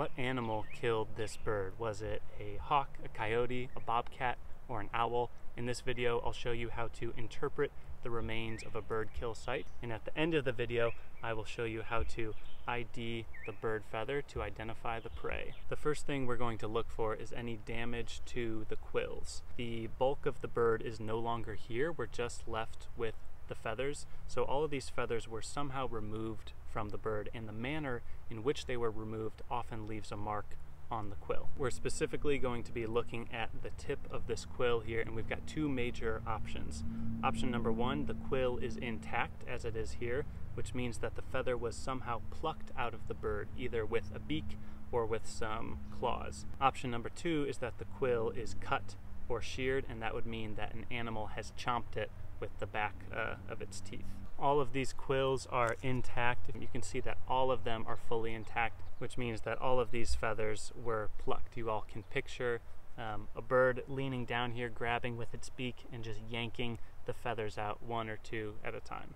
What animal killed this bird? Was it a hawk, a coyote, a bobcat, or an owl? In this video, I'll show you how to interpret the remains of a bird kill site. And at the end of the video, I will show you how to ID the bird feather to identify the prey. The first thing we're going to look for is any damage to the quills. The bulk of the bird is no longer here. We're just left with the feathers. So all of these feathers were somehow removed from the bird, and the manner in which they were removed often leaves a mark on the quill. We're specifically going to be looking at the tip of this quill here, and we've got two major options. Option number one, the quill is intact as it is here, which means that the feather was somehow plucked out of the bird, either with a beak or with some claws. Option number two is that the quill is cut or sheared, and that would mean that an animal has chomped it with the back of its teeth. All of these quills are intact. You can see that all of them are fully intact, which means that all of these feathers were plucked. You all can picture a bird leaning down here, grabbing with its beak and just yanking the feathers out one or two at a time.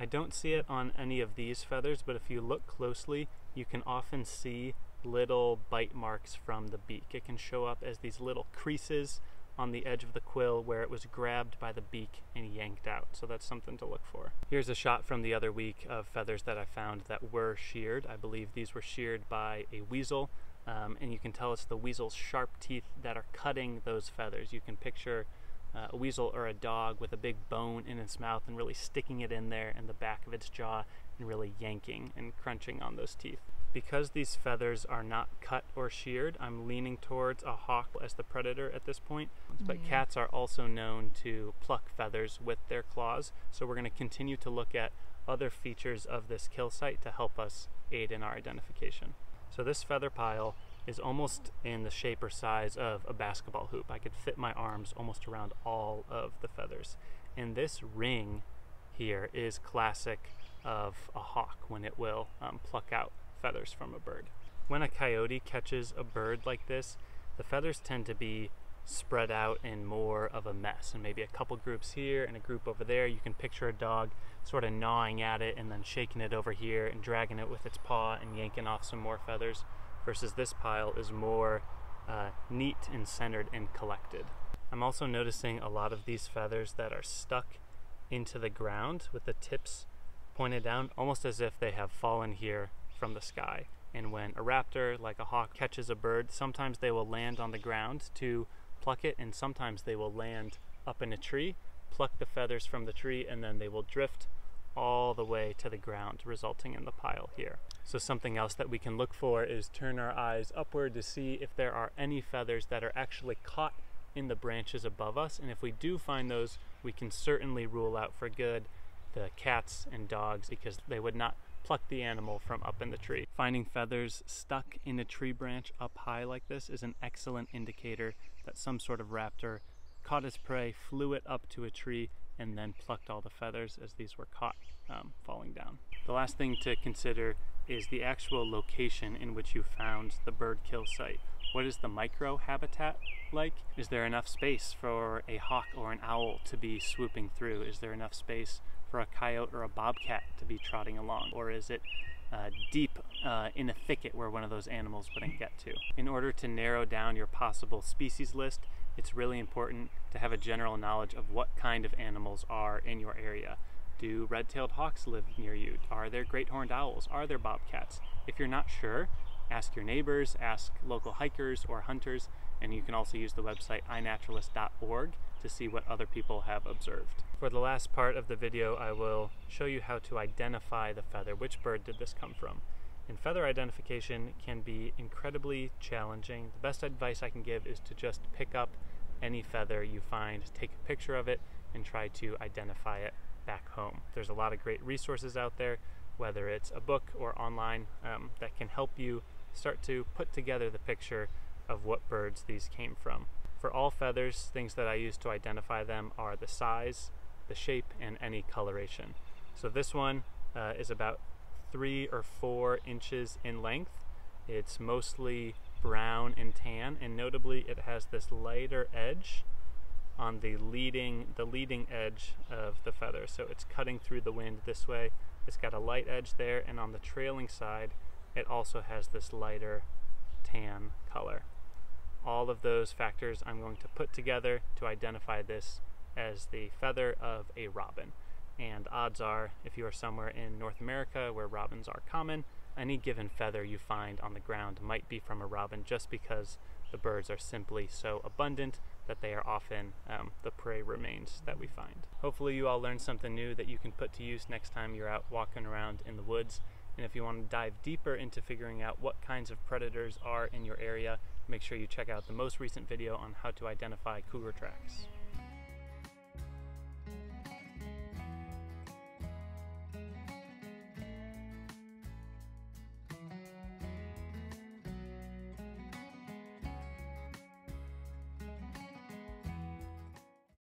I don't see it on any of these feathers, but if you look closely, you can often see little bite marks from the beak. It can show up as these little creases on the edge of the quill where it was grabbed by the beak and yanked out. So that's something to look for. Here's a shot from the other week of feathers that I found that were sheared. I believe these were sheared by a weasel, and you can tell it's the weasel's sharp teeth that are cutting those feathers. You can picture a weasel or a dog with a big bone in its mouth and really sticking it in there in the back of its jaw and really yanking and crunching on those teeth. Because these feathers are not cut or sheared, I'm leaning towards a hawk as the predator at this point. But cats are also known to pluck feathers with their claws, so we're going to continue to look at other features of this kill site to help us aid in our identification. So this feather pile is almost in the shape or size of a basketball hoop. I could fit my arms almost around all of the feathers. And this ring here is classic of a hawk when it will pluck out feathers from a bird. When a coyote catches a bird like this, the feathers tend to be spread out in more of a mess, and maybe a couple groups here and a group over there. You can picture a dog sort of gnawing at it and then shaking it over here and dragging it with its paw and yanking off some more feathers, versus this pile is more neat and centered and collected. I'm also noticing a lot of these feathers that are stuck into the ground with the tips pointed down, almost as if they have fallen here from the sky. And when a raptor, like a hawk, catches a bird, sometimes they will land on the ground to pluck it, and sometimes they will land up in a tree, pluck the feathers from the tree, and then they will drift all the way to the ground, resulting in the pile here. So something else that we can look for is turn our eyes upward to see if there are any feathers that are actually caught in the branches above us, and if we do find those, we can certainly rule out for good the cats and dogs, because they would not pluck the animal from up in the tree. Finding feathers stuck in a tree branch up high like this is an excellent indicator that some sort of raptor caught its prey, flew it up to a tree, and then plucked all the feathers as these were caught falling down. The last thing to consider is the actual location in which you found the bird kill site. What is the micro habitat like? Is there enough space for a hawk or an owl to be swooping through? Is there enough space for a coyote or a bobcat to be trotting along? Or is it deep in a thicket where one of those animals wouldn't get to? In order to narrow down your possible species list, it's really important to have a general knowledge of what kind of animals are in your area. Do red-tailed hawks live near you? Are there great horned owls? Are there bobcats? If you're not sure, ask your neighbors, ask local hikers or hunters, and you can also use the website iNaturalist.org to see what other people have observed. For the last part of the video, I will show you how to identify the feather. Which bird did this come from? And feather identification can be incredibly challenging. The best advice I can give is to just pick up any feather you find, take a picture of it, and try to identify it back home. There's a lot of great resources out there, whether it's a book or online, that can help you start to put together the picture of what birds these came from. For all feathers, things that I use to identify them are the size, the shape, and any coloration. So this one is about 3 or 4 inches in length. It's mostly brown and tan, and notably it has this lighter edge on the leading edge of the feather. So it's cutting through the wind this way. It's got a light edge there, and on the trailing side it also has this lighter tan color. All of those factors I'm going to put together to identify this as the feather of a robin. And odds are, if you are somewhere in North America where robins are common, any given feather you find on the ground might be from a robin, just because the birds are simply so abundant that they are often the prey remains that we find. Hopefully you all learned something new that you can put to use next time you're out walking around in the woods. And if you want to dive deeper into figuring out what kinds of predators are in your area, make sure you check out the most recent video on how to identify cougar tracks.